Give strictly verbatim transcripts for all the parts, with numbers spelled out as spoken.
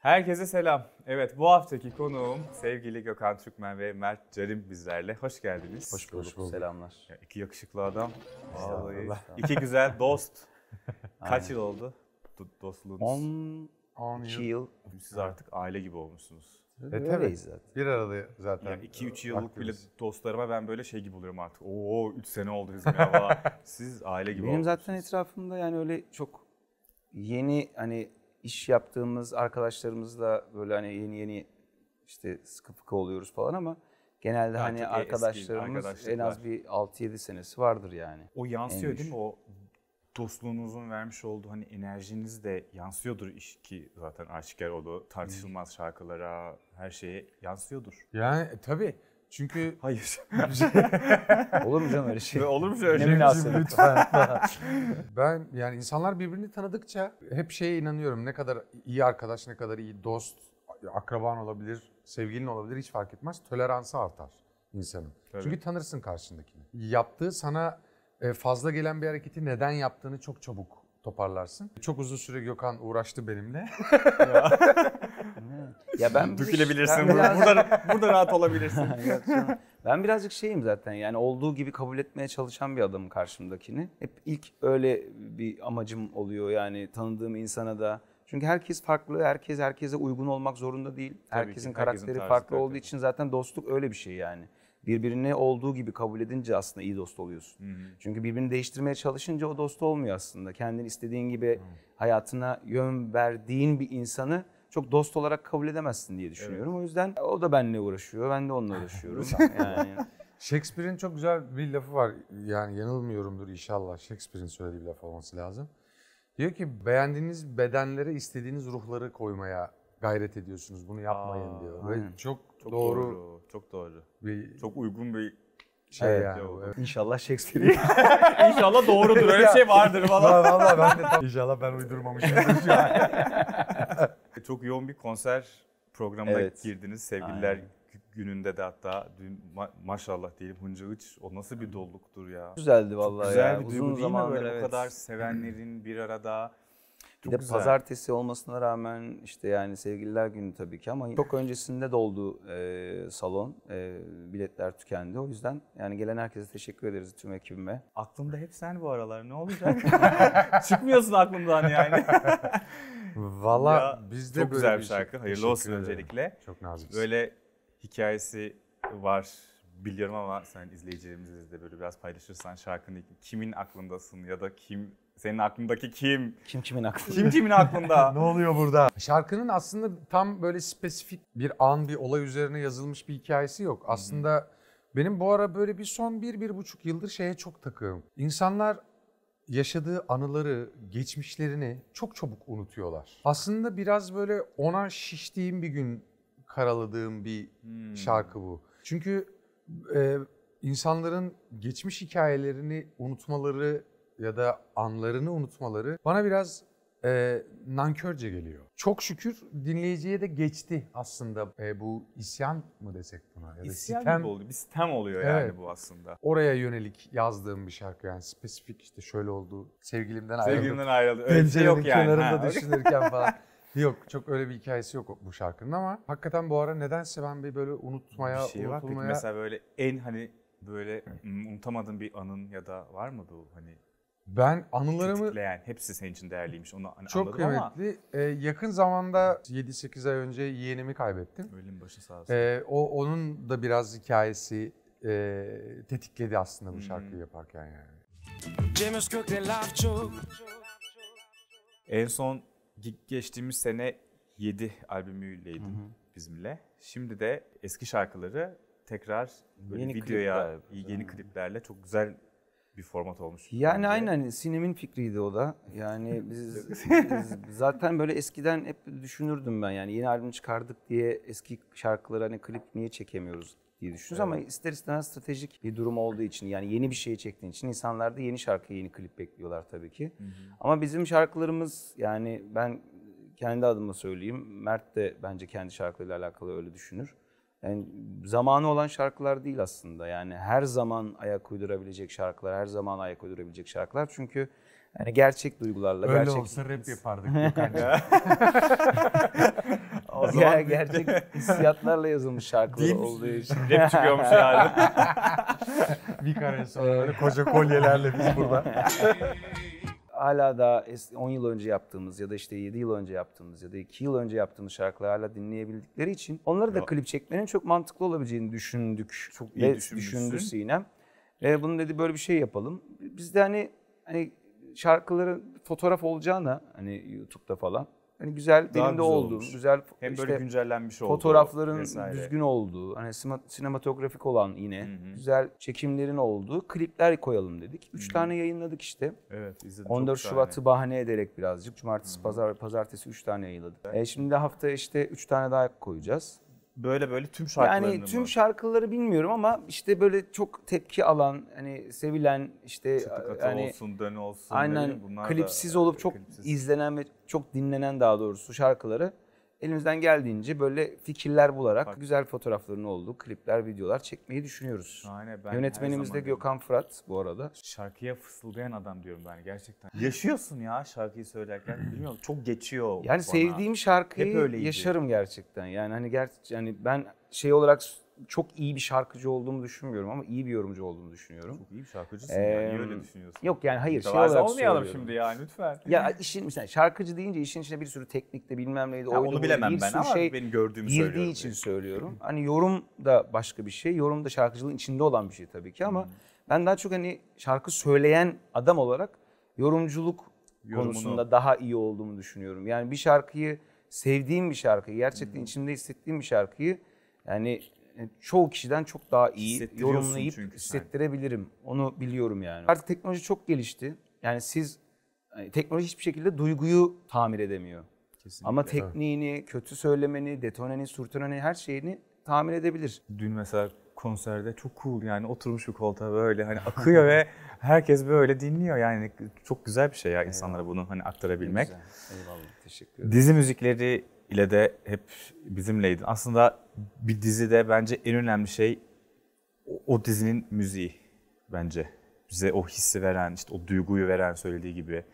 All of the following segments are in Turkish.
Herkese selam. Evet, bu haftaki konuğum sevgili Gökhan Türkmen ve Mert Carim bizlerle. Hoş geldiniz. Hoş bulduk. Hoş bulduk. Selamlar. Ya, iki yakışıklı adam. Vallahi. İki güzel dost. Kaç yıl oldu dostluğunuz? on iki yıl. Siz artık aile gibi olmuşsunuz. Evet, evet. Zaten. Bir arada zaten. iki üç yıllık aktimiz. Bile dostlarıma ben böyle şey gibi oluyorum artık. Oo, üç sene oldu bizim ya. Siz aile gibi. Benim zaten etrafımda yani öyle çok yeni hani iş yaptığımız arkadaşlarımızla böyle hani yeni yeni işte sıkı fıkı oluyoruz falan ama genelde yani hani arkadaşlarımız en az bir altı yedi senesi vardır yani. O yansıyor değil mi? O dostluğunuzun vermiş olduğu hani enerjiniz de yansıyordur iş ki zaten aşikar oldu. Tartışılmaz şarkılara, her şeye yansıyordur. Yani tabii. Çünkü... Hayır. Olur mu canım öyle şey? Olur mu öyle şey? Ne münasebet. Lütfen. Ben yani insanlar birbirini tanıdıkça hep şeye inanıyorum. Ne kadar iyi arkadaş, ne kadar iyi dost, akraban olabilir, sevgilin olabilir hiç fark etmez. Toleransı artar insanın. Tabii. Çünkü tanırsın karşındakini. Yaptığı sana fazla gelen bir hareketi neden yaptığını çok çabuk toparlarsın. Çok uzun süre Gökhan uğraştı benimle. Ya, ya ben dökülebilirsin. Biraz... Burada, burada rahat olabilirsin. Ben birazcık şeyim zaten yani olduğu gibi kabul etmeye çalışan bir adamım karşımdakini. Hep ilk öyle bir amacım oluyor yani tanıdığım insana da. Çünkü herkes farklı, herkes herkese uygun olmak zorunda değil. Herkesin, ki, herkesin karakteri farklı olduğu için zaten dostluk öyle bir şey yani. Birbirini olduğu gibi kabul edince aslında iyi dost oluyorsun. Hı hı. Çünkü birbirini değiştirmeye çalışınca o dost olmuyor aslında. Kendini istediğin gibi hayatına yön verdiğin bir insanı çok dost olarak kabul edemezsin diye düşünüyorum. Evet. O yüzden o da benimle uğraşıyor, ben de onunla uğraşıyorum. Yani. Shakespeare'in çok güzel bir lafı var. Yani yanılmıyorumdur inşallah. Shakespeare'in söylediği bir laf olması lazım. Diyor ki beğendiğiniz bedenlere istediğiniz ruhları koymaya gayret ediyorsunuz. Bunu yapmayın Aa, diyor. Ve çok, çok doğru, doğru. Çok doğru. Bir, çok uygun bir şey evet, yani. Oldu. İnşallah Shakespeare. İnşallah doğrudur. Öyle bir şey vardır falan. Vallahi ben de inşallah ben uydurmamışım. Çok yoğun bir konser programına evet. girdiniz. Sevgililer Aynen. gününde de hatta dün ma maşallah diyelim Huncağıç. O nasıl bir dolluktur ya. Güzeldi vallahi güzel ya. Bir Uzun duygu değil mi böyle evet. bu kadar sevenlerin bir arada. Çok bir de güzel. Pazartesi olmasına rağmen işte yani sevgililer günü tabii ki ama çok öncesinde doldu e, salon. E, biletler tükendi. O yüzden yani gelen herkese teşekkür ederiz tüm ekibime. Aklımda hep sen bu aralar ne olacak? Çıkmıyorsun aklımdan yani. Valla bizde böyle güzel bir şarkı. Hayırlı olsun öncelikle. Çok naziksin. Böyle hikayesi var biliyorum ama sen izleyicilerimizle de böyle biraz paylaşırsan şarkının kimin aklındasın ya da kim senin aklındaki kim? Kim kimin aklında? Kim kimin aklında? Ne oluyor burada? Şarkının aslında tam böyle spesifik bir an, bir olay üzerine yazılmış bir hikayesi yok. Hmm. Aslında benim bu ara böyle bir son bir, bir buçuk yıldır şeye çok takığım. İnsanlar yaşadığı anıları, geçmişlerini çok çabuk unutuyorlar. Aslında biraz böyle ona şiştiğim bir gün karaladığım bir hmm. şarkı bu. Çünkü e, insanların geçmiş hikayelerini unutmaları... ya da anlarını unutmaları bana biraz e, nankörce geliyor. Çok şükür dinleyiciye de geçti aslında e, bu isyan mı desek buna? Ya da isyan sitem, gibi oldu, bir sitem oluyor evet. yani bu aslında. Oraya yönelik yazdığım bir şarkı yani spesifik işte şöyle oldu, sevgilimden ayrıldım. Sevgilimden ayrıldım, öyle şey yok yani. Kenarında ha, düşünürken falan. Yok çok öyle bir hikayesi yok bu şarkının ama hakikaten bu ara nedense ben bir böyle unutmaya, bir şey var. Peki mesela böyle en hani böyle unutamadığın bir anın ya da var mı bu hani? Ben anılarımı... Tetikleyen, hepsi senin için değerliymiş onu anladım çok ama... Çok kıymetli. Ee, yakın zamanda yedi sekiz ay önce yeğenimi kaybettim. Ölüm başı sağ olsun. Ee, o, onun da biraz hikayesi e, tetikledi aslında bu şarkıyı hmm. yaparken yani. En son geçtiğimiz sene yedi albümüyleydim hmm. bizimle. Şimdi de eski şarkıları tekrar böyle yeni videoya, klipler. yeni hmm. kliplerle çok güzel... bir format olmuş. Yani bence. Aynen Sinem'in fikriydi o da. Yani biz, biz zaten böyle eskiden hep düşünürdüm ben yani yeni albüm çıkardık diye eski şarkılara hani klip niye çekemiyoruz diye düşünüyoruz evet. ama ister istemez stratejik bir durum olduğu için yani yeni bir şey çektiğin için insanlar da yeni şarkıya yeni klip bekliyorlar tabii ki. Hı hı. Ama bizim şarkılarımız yani ben kendi adıma söyleyeyim Mert de bence kendi şarkılarıyla alakalı öyle düşünür. Yani zamanı olan şarkılar değil aslında yani her zaman ayak uydurabilecek şarkılar, her zaman ayak uydurabilecek şarkılar. Çünkü Yani gerçek duygularla. Öyle gerçek... olsa rap yapardık. O ger gerçek hissiyatlarla yazılmış şarkılar olduğu için. Rap çıkıyormuş yani. Bir kare sonra koca kolyelerle biz burada. Hala daha on yıl önce yaptığımız ya da işte yedi yıl önce yaptığımız ya da iki yıl önce yaptığımız şarkıları hala dinleyebildikleri için onları da klip çekmenin çok mantıklı olabileceğini düşündük. Çok iyi düşündü Sinem. E, bunu dedi böyle bir şey yapalım. Biz de hani hani şarkıları fotoğraf olacağına hani YouTube'da falan hani güzel daha benim de olduğum güzel hem işte böyle güncellenmiş oldu. Fotoğrafların vesaire. Düzgün olduğu, hani sinematografik olan yine hı hı. güzel çekimlerin olduğu klipler koyalım dedik. Üç hı. tane yayınladık işte. Evet, izledim. on dört Şubat'ı bahane ederek birazcık cumartesi, hı hı. pazar ve pazartesi üç tane yayınladık. E, şimdi hafta işte üç tane daha koyacağız. Böyle böyle tüm şarkılarını yani tüm mı? Şarkıları bilmiyorum ama işte böyle çok tepki alan hani sevilen işte yani olsun dön olsun aynen bunlar klipsiz da, olup çok klipsiz. izlenen ve çok dinlenen daha doğrusu şarkıları elimizden geldiğince böyle fikirler bularak Bak. güzel fotoğrafların olduğu klipler, videolar çekmeyi düşünüyoruz. Aynen, ben yönetmenimiz de Gökhan Fırat bu arada. Şarkıya fısıldayan adam diyorum ben gerçekten. Yaşıyorsun ya şarkıyı söylerken. Bilmiyorum çok geçiyor yani bana. Sevdiğim şarkıyı yaşarım gerçekten. Yani hani gerçekten yani ben şey olarak çok iyi bir şarkıcı olduğumu düşünmüyorum ama iyi bir yorumcu olduğumu düşünüyorum. Çok iyi bir şarkıcısın ee, yani niye öyle düşünüyorsun? Yok yani hayır. Davaz şey olarak olmayalım şimdi yani lütfen. Ya işin mesela şarkıcı deyince işin içine bir sürü teknikte bilmem neydi. Ya, onu bilemem bir ben ama şey benim gördüğümü söylüyorum. Girdiği için söylüyorum. Hani yorum da başka bir şey. Yorum da şarkıcılığın içinde olan bir şey tabii ki ama hmm. ben daha çok hani şarkı söyleyen adam olarak yorumculuk Yorumunu. konusunda daha iyi olduğumu düşünüyorum. Yani bir şarkıyı sevdiğim bir şarkıyı gerçekten hmm. içimde hissettiğim bir şarkıyı yani çoğu kişiden çok daha iyi yorumlayıp hissettirebilirim. Onu biliyorum yani. Artık teknoloji çok gelişti. Yani siz yani teknoloji hiçbir şekilde duyguyu tamir edemiyor. Kesinlikle. Ama tekniğini, evet. kötü söylemeni, detoneni, sürtüneni her şeyini tamir edebilir. Dün mesela konserde çok cool yani oturmuş bir koltuğa böyle hani akıyor ve herkes böyle dinliyor yani çok güzel bir şey ya insanlara eyvallah. bunu hani aktarabilmek. Eyvallah, teşekkür ederim. Dizi müzikleri ile de hep bizimleydin. Aslında bir dizide bence en önemli şey o, o dizinin müziği bence. Bize o hissi veren, işte o duyguyu veren söylediği gibi.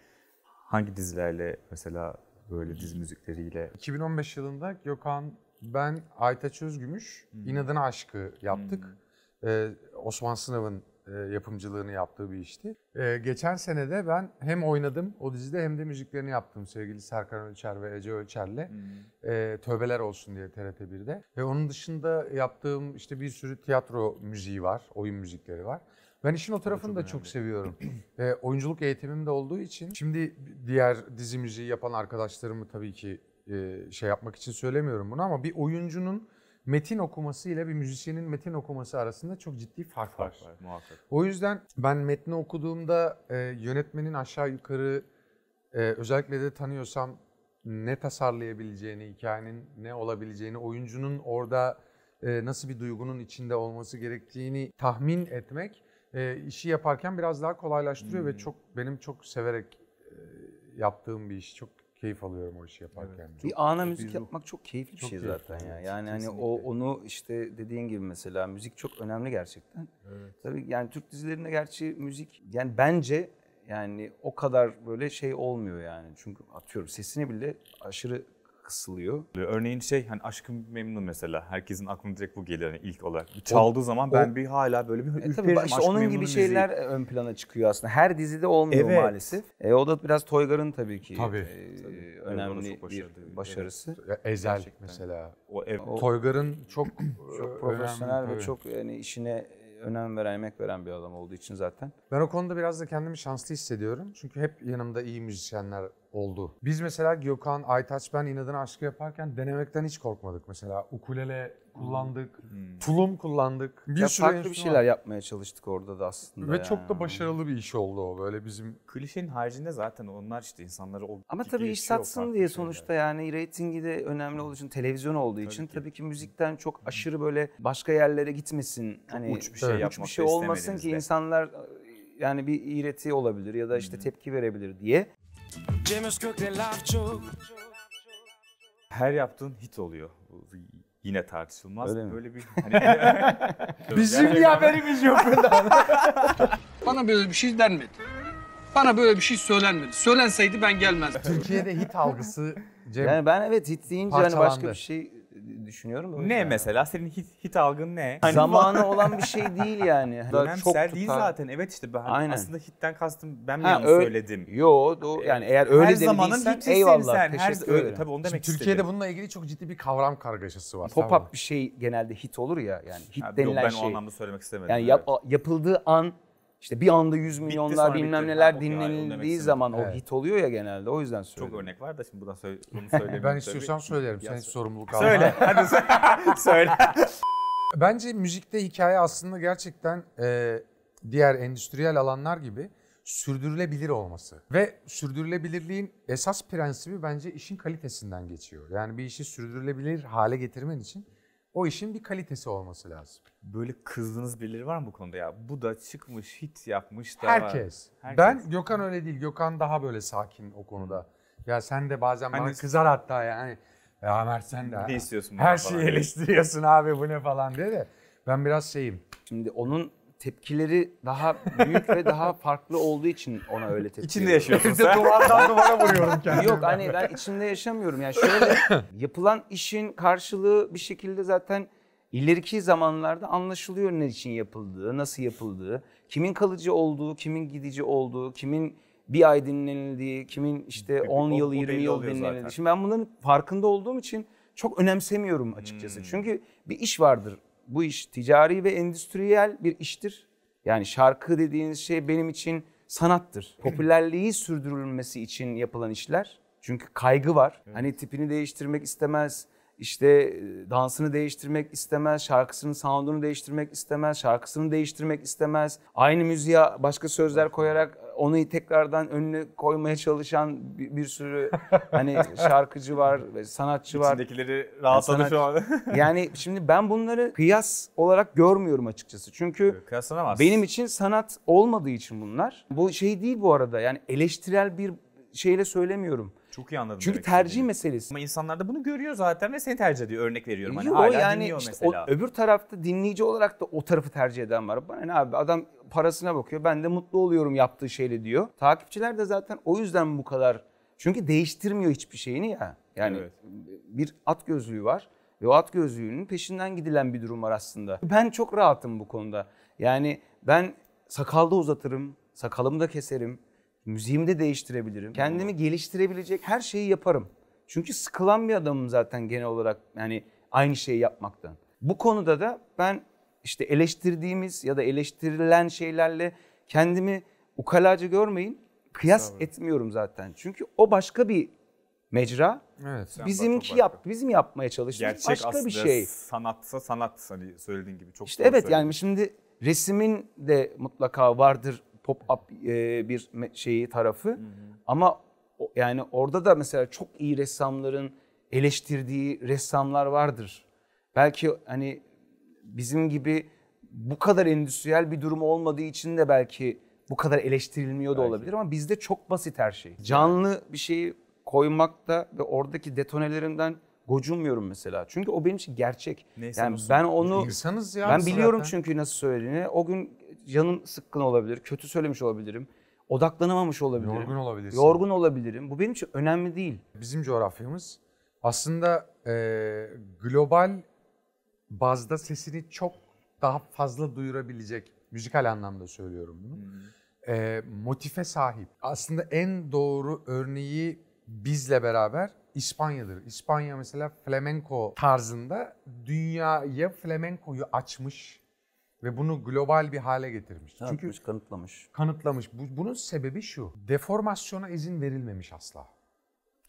Hangi dizilerle mesela böyle dizi müzikleriyle? iki bin on beş yılında Gökhan, ben Aytaç Özgümüş, hmm. İnadına Aşkı yaptık. Hmm. Ee, Osman Sınav'ın e, yapımcılığını yaptığı bir işti. Ee, geçen sene de ben hem oynadım o dizide hem de müziklerini yaptım sevgili Serkan Ölçer ve Ece Ölçer'le. Hmm. E, Tövbeler Olsun diye T R T bir'de. Ve onun dışında yaptığım işte bir sürü tiyatro müziği var, oyun müzikleri var. Ben işin o tarafını da çok, çok seviyorum. e, oyunculuk eğitimim de olduğu için. Şimdi diğer dizi müziği yapan arkadaşlarımı tabii ki e, şey yapmak için söylemiyorum bunu ama bir oyuncunun metin okuması ile bir müzisyenin metin okuması arasında çok ciddi fark var. Fark var muhakkak. O yüzden ben metni okuduğumda e, yönetmenin aşağı yukarı e, özellikle de tanıyorsam ne tasarlayabileceğini, hikayenin ne olabileceğini, oyuncunun orada e, nasıl bir duygunun içinde olması gerektiğini tahmin etmek e, işi yaparken biraz daha kolaylaştırıyor hmm. ve çok benim çok severek e, yaptığım bir iş. Çok keyif alıyorum o işi yaparken. Evet. Bir ana müzik bir yapmak çok keyifli bir çok şey keyifli. zaten ya. Yani kesinlikle. Hani o onu işte dediğin gibi mesela müzik çok önemli gerçekten. Evet. Tabii yani Türk dizilerinde gerçi müzik yani bence yani o kadar böyle şey olmuyor yani. Çünkü atıyorum sesini bile aşırı kısılıyor. Örneğin şey hani Aşkı Memnun mesela herkesin aklına direkt bu gelir yani ilk olarak. Çaldığı o, zaman ben o, bir hala böyle bir ürperim. E tabii işte Aşkı onun gibi şeyler müziği. ön plana çıkıyor aslında. Her dizide olmuyor evet. maalesef. E, o da biraz Toygar'ın tabii ki tabii, e, tabii. önemli bir başarısı. Evet. Ezel gerçekten. Mesela. O, evet. o Toygar'ın çok çok profesyonel önemli, ve tabii. çok yani işine önem veren, emek veren bir adam olduğu için zaten. Ben o konuda biraz da kendimi şanslı hissediyorum. Çünkü hep yanımda iyi müzisyenler oldu. Biz mesela Gökhan, Aytaç, ben İnadına Aşkı yaparken denemekten hiç korkmadık. Mesela ukulele kullandık, hmm. tulum kullandık. Bir ya sürü farklı bir şeyler var. yapmaya çalıştık orada da aslında. Ve yani. çok da başarılı bir iş oldu o böyle bizim. Klişenin haricinde zaten onlar işte insanları o ama tabii iş satsın diye sonuçta şeyler. yani reytingi de önemli olduğu için, televizyon olduğu tabii için ki. tabii ki müzikten çok aşırı böyle başka yerlere gitmesin. Çok hani uç bir şey, evet. uç bir şey olmasın ki de. insanlar yani bir iğreti olabilir ya da işte hmm. tepki verebilir diye. Her yaptığın hit oluyor. Yine tartışılmaz. Öyle böyle mi? bir hani bizim bir haberimiz yok bundan. Bana böyle bir şey denmedi. Bana böyle bir şey söylenmedi. Söylenseydi ben gelmezdim. Türkiye'de hit algısı... Cem yani ben evet hit deyince hani başka bir şey düşünüyorum. Ne yani. Mesela? Senin hit, hit algın ne? Hani zamanı olan bir şey değil yani. Önemsel değil zaten. Evet işte ben aslında hitten kastım ben mi yanlış söyledim? Yo do, yani eğer öyle her demediysen eyvallah. Her zamanın öyle. Tabii onu demek Türkiye'de istedim. Türkiye'de bununla ilgili çok ciddi bir kavram kargaşası var. Pop-up bir şey genelde hit olur ya. Yani hit abi, denilen ben şey. Ben o anlamda söylemek istemedim. Yani yap, evet. Yapıldığı an İşte bir anda yüz milyonlar bitti, bilmem bitti. Neler dinlenildiği zaman evet. O hit oluyor ya genelde, o yüzden söylüyorum. Çok örnek var da şimdi buradan söyle, bunu söyleyeyim. Ben istiyorsam söylerim, sen hiç sorumluluk alma. Söyle, hadi söyle. Bence müzikte hikaye aslında gerçekten e, diğer endüstriyel alanlar gibi sürdürülebilir olması. Ve sürdürülebilirliğin esas prensibi bence işin kalitesinden geçiyor. Yani bir işi sürdürülebilir hale getirmen için o işin bir kalitesi olması lazım. Böyle kızdığınız birileri var mı bu konuda ya? Bu da çıkmış, hit yapmış da herkes. Herkes. Ben Gökhan öyle değil. Gökhan daha böyle sakin o konuda. Ya sen de bazen hani bana kızar hatta yani. Ya Mert sen de ne istiyorsun her şeyi falan eleştiriyorsun abi bu ne falan diye de. Ben biraz şeyim. Şimdi onun tepkileri daha büyük ve daha farklı olduğu için ona öyle tepki. İçinde yaşıyorsun sen. Duvardan duvara vuruyorum kendimi. Yok hani ben içimde yaşamıyorum. Yani şöyle yapılan işin karşılığı bir şekilde zaten ileriki zamanlarda anlaşılıyor ne için yapıldığı, nasıl yapıldığı, kimin kalıcı olduğu, kimin gidici olduğu, kimin bir ay dinlenildiği, kimin işte on yıl, yirmi yıl dinlenildiği. Şimdi ben bunların farkında olduğum için çok önemsemiyorum açıkçası. Hmm. Çünkü bir iş vardır. Bu iş ticari ve endüstriyel bir iştir. Yani şarkı dediğiniz şey benim için sanattır. Popülerliği sürdürülmesi için yapılan işler. Çünkü kaygı var. Evet. Hani tipini değiştirmek istemez, işte dansını değiştirmek istemez, şarkısının sound'unu değiştirmek istemez, şarkısını değiştirmek istemez. Aynı müziğe başka sözler koyarak onu tekrardan önüne koymaya çalışan bir, bir sürü hani şarkıcı var, sanatçı var. İçindekileri rahatladı yani şu an. Yani şimdi ben bunları kıyas olarak görmüyorum açıkçası. Çünkü kıyaslanamaz. Benim için sanat olmadığı için bunlar. Bu şey değil bu arada yani eleştirel bir şeyle söylemiyorum. Çok iyi anladım. Çünkü tercih yani meselesi. Ama insanlar da bunu görüyor zaten ve seni tercih ediyor. Örnek veriyorum. Hani hala yani dinliyor işte mesela. O, öbür tarafta dinleyici olarak da o tarafı tercih eden var. Bana ne abi adam parasına bakıyor. Ben de mutlu oluyorum yaptığı şeyle diyor. Takipçiler de zaten o yüzden bu kadar. Çünkü değiştirmiyor hiçbir şeyini ya. Yani evet. Bir at gözlüğü var. Ve o at gözlüğünün peşinden gidilen bir durum var aslında. Ben çok rahatım bu konuda. Yani ben sakalda uzatırım. Sakalımı da keserim. Müziğimi de değiştirebilirim. Kendimi geliştirebilecek her şeyi yaparım. Çünkü sıkılan bir adamım zaten genel olarak yani aynı şeyi yapmaktan. Bu konuda da ben işte eleştirdiğimiz ya da eleştirilen şeylerle kendimi ukalaca görmeyin. Kıyas tabii etmiyorum zaten. Çünkü o başka bir mecra. Evet, bizimki yap, bizim yapmaya çalıştığımız başka bir şey. Gerçek aslında sanatsa sanat hani söylediğin gibi çok. İşte evet söyledim. Yani şimdi resimin de mutlaka vardır pop-up e, bir şeyi tarafı. Hı hı. Ama yani orada da mesela çok iyi ressamların eleştirdiği ressamlar vardır. Belki hani bizim gibi bu kadar endüstriyel bir durum olmadığı için de belki bu kadar eleştirilmiyor belki da olabilir ama bizde çok basit her şey. Canlı bir şeyi koymakta ve oradaki detonelerinden gocunmuyorum mesela. Çünkü o benim için gerçek. Neyse, yani ben onu insanız ya ben biliyorum zaten. Çünkü nasıl söylediğini. O gün canım sıkkın olabilir, kötü söylemiş olabilirim, odaklanamamış olabilirim, yorgun olabilirsin. Yorgun olabilirim. Bu benim için önemli değil. Bizim coğrafyamız aslında e, global bazda sesini çok daha fazla duyurabilecek, müzikal anlamda söylüyorum bunu, hmm. e, motife sahip. Aslında en doğru örneği bizle beraber İspanya'dır. İspanya mesela flamenco tarzında dünyaya flamenco'yu açmış. Ve bunu global bir hale getirmiş. Ne çünkü yapmış, kanıtlamış. Kanıtlamış. Bu, bunun sebebi şu. Deformasyona izin verilmemiş asla.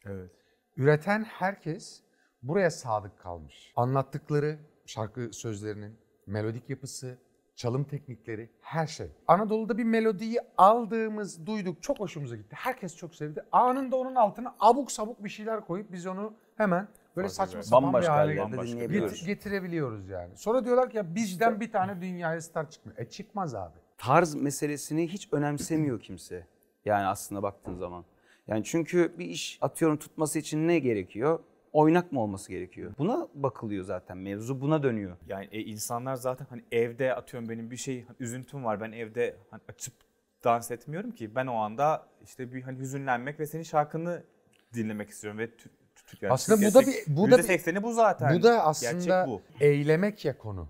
Evet. Üreten herkes buraya sadık kalmış. Anlattıkları, şarkı sözlerinin, melodik yapısı, çalım teknikleri, her şey. Anadolu'da bir melodiyi aldığımız, duyduk, çok hoşumuza gitti. Herkes çok sevdi. Anında onun altına abuk sabuk bir şeyler koyup biz onu hemen... Böyle saçma sapan bir hale get getirebiliyoruz yani. Sonra diyorlar ki ya bizden bir tane dünyaya star çıkmıyor. E çıkmaz abi. Tarz meselesini hiç önemsemiyor kimse. Yani aslında baktığın zaman. Yani çünkü bir iş atıyorum tutması için ne gerekiyor? Oynak mı olması gerekiyor? Buna bakılıyor zaten. Mevzu buna dönüyor. Yani e, insanlar zaten hani evde atıyorum benim bir şey üzüntüm var. Ben evde hani açıp dans etmiyorum ki. Ben o anda işte bir hani hüzünlenmek ve senin şarkını dinlemek istiyorum ve tü, tü, yani aslında bu da bir bu da yüzde sekseni bu zaten. Bu da aslında bu. Eylemek ya konu.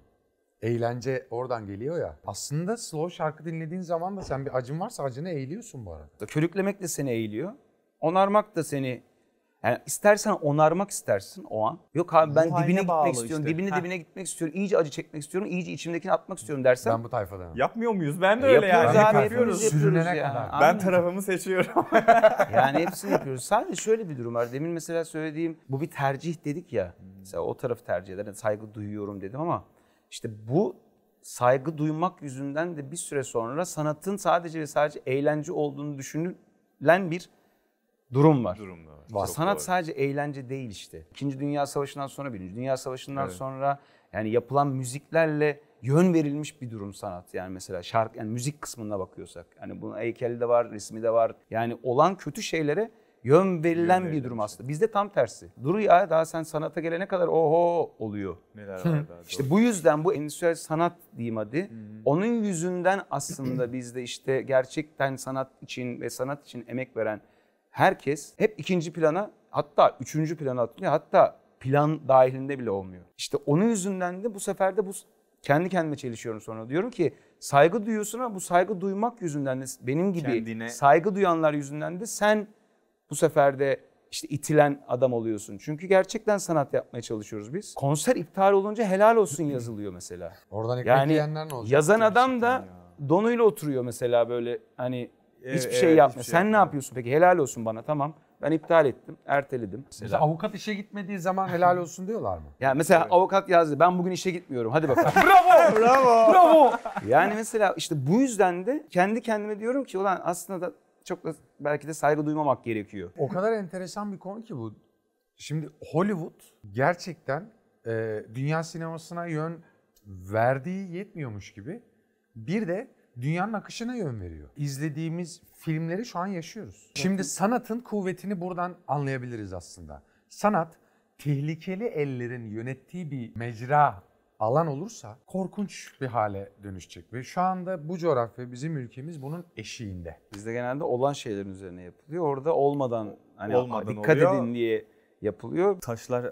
Eğlence oradan geliyor ya. Aslında slow şarkı dinlediğin zaman da sen bir acın varsa acını eğiliyorsun bu arada. Körüklemek de seni eğiliyor. Onarmak da seni, yani istersen onarmak istersin o an. Yok abi ben dibine gitmek istiyorum, işte. dibine ha. dibine gitmek istiyorum, iyice acı çekmek istiyorum, iyice içimdekini atmak istiyorum dersen. Ben bu tayfadanım. Yapmıyor muyuz? Ben de e, öyle yapıyoruz yani. Abi, yapıyoruz, yapıyoruz yani. yani. Ben tarafımı seçiyorum. Yani hepsini yapıyoruz. Sadece şöyle bir durum var. Demin mesela söylediğim, bu bir tercih dedik ya. Mesela o tarafı tercih eder, saygı duyuyorum dedim ama işte bu saygı duymak yüzünden de bir süre sonra sanatın sadece ve sadece eğlence olduğunu düşünülen bir durum var. Durum var. var. Sanat doğru. Sadece eğlence değil işte. İkinci Dünya Savaşı'ndan sonra, Birinci Dünya Savaşı'ndan evet. sonra yani yapılan müziklerle yön verilmiş bir durum sanat. Yani mesela şarkı, yani müzik kısmına bakıyorsak. Yani bunun heykeli de var, resmi de var. Yani olan kötü şeylere yön verilen yön bir durum şey. aslında. Bizde tam tersi. Dur ya daha sen sanata gelene kadar oho oluyor. Neler var daha İşte doğru. bu yüzden bu endüstriyel sanat diyeyim hadi. Hmm. Onun yüzünden aslında bizde işte gerçekten sanat için ve sanat için emek veren herkes hep ikinci plana hatta üçüncü plana atılıyor. Hatta plan dahilinde bile olmuyor. İşte onun yüzünden de bu sefer de bu kendi kendime çelişiyorum sonra. Diyorum ki saygı duyuyorsun ama bu saygı duymak yüzünden de benim gibi kendine... saygı duyanlar yüzünden de sen bu sefer de işte itilen adam oluyorsun. Çünkü gerçekten sanat yapmaya çalışıyoruz biz. Konser iptal olunca helal olsun yazılıyor mesela. Oradan ekmek yani yiyenler ne olacak? Yazan adam da ya. donuyla oturuyor mesela böyle hani... Hiçbir, evet, şey hiçbir şey yapmıyor. Sen ne yapıyorsun peki? Helal olsun bana, tamam. Ben iptal ettim, erteledim. Mesela avukat işe gitmediği zaman helal olsun diyorlar mı? Ya mesela evet. avukat yazdı, ben bugün işe gitmiyorum, hadi bakalım. Bravo! Bravo! Bravo! Yani mesela işte bu yüzden de kendi kendime diyorum ki ulan aslında da çok da belki de saygı duymamak gerekiyor. O kadar enteresan bir konu ki bu. Şimdi Hollywood gerçekten e, dünya sinemasına yön verdiği yetmiyormuş gibi bir de dünyanın akışına yön veriyor. İzlediğimiz filmleri şu an yaşıyoruz. Şimdi sanatın kuvvetini buradan anlayabiliriz aslında. Sanat, tehlikeli ellerin yönettiği bir mecra, alan olursa korkunç bir hale dönüşecek. Ve şu anda bu coğrafya, bizim ülkemiz bunun eşiğinde. Bizde genelde olan şeylerin üzerine yapılıyor. Orada olmadan, hani olmadan dikkat oluyor. edin diye yapılıyor. Taşlar